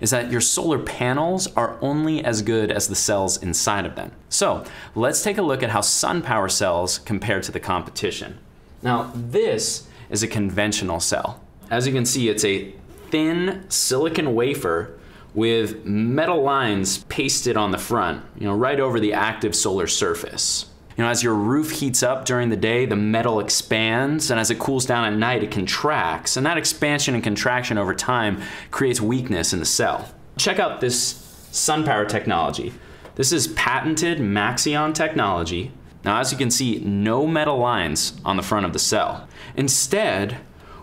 is that your solar panels are only as good as the cells inside of them. So let's take a look at how SunPower cells compare to the competition. Now this is a conventional cell. As you can see, it's a thin silicon wafer with metal lines pasted on the front, right over the active solar surface. As your roof heats up during the day, the metal expands, and as it cools down at night, it contracts. And that expansion and contraction over time creates weakness in the cell. Check out this SunPower technology. This is patented Maxeon technology. Now, as you can see, no metal lines on the front of the cell. Instead,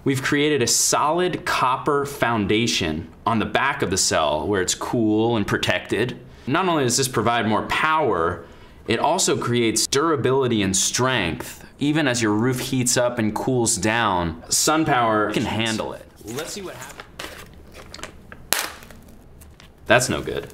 we've created a solid copper foundation on the back of the cell where it's cool and protected. Not only does this provide more power, it also creates durability and strength. Even as your roof heats up and cools down, SunPower can handle it. Let's see what happens. That's no good.